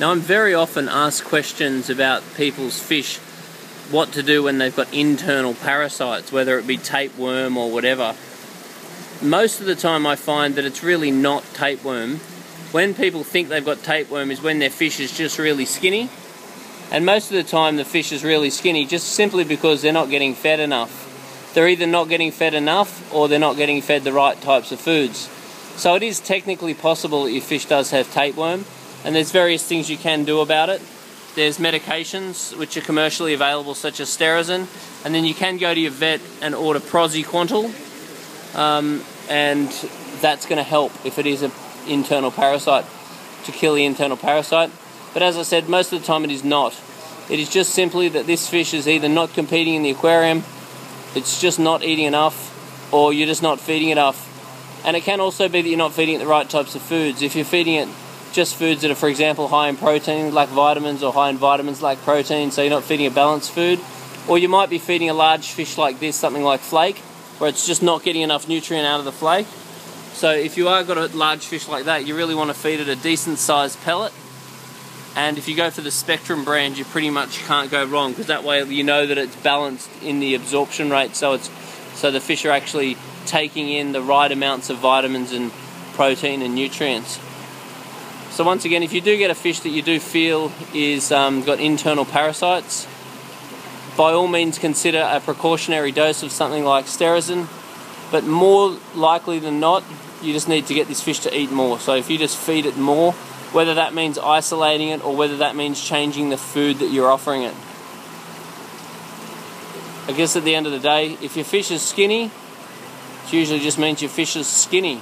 Now I'm very often asked questions about people's fish, what to do when they've got internal parasites, whether it be tapeworm or whatever. Most of the time I find that it's really not tapeworm. When people think they've got tapeworm is when their fish is just really skinny, and most of the time the fish is really skinny just simply because they're not getting fed enough. They're either not getting fed enough or they're not getting fed the right types of foods. So it is technically possible that your fish does have tapeworm, and there's various things you can do about it. There's medications which are commercially available, such as Sterazin, and then you can go to your vet and order Proziquantil, and that's going to help if it is an internal parasite, to kill the internal parasite. But as I said, most of the time it is not. It is just simply that this fish is either not competing in the aquarium, it's just not eating enough, or you're just not feeding it enough. And it can also be that you're not feeding it the right types of foods. If you're feeding it just foods that are, for example, high in protein like vitamins, or high in vitamins like protein, so you're not feeding a balanced food. Or you might be feeding a large fish like this, something like flake, where it's just not getting enough nutrient out of the flake. So if you are got a large fish like that, you really want to feed it a decent sized pellet. And if you go for the Spectrum brand, you pretty much can't go wrong, because that way you know that it's balanced in the absorption rate, so the fish are actually taking in the right amounts of vitamins and protein and nutrients. So once again, if you do get a fish that you do feel is got internal parasites, by all means consider a precautionary dose of something like Sterazin, but more likely than not, you just need to get this fish to eat more. So if you just feed it more, whether that means isolating it or whether that means changing the food that you're offering it. I guess at the end of the day, if your fish is skinny, it usually just means your fish is skinny.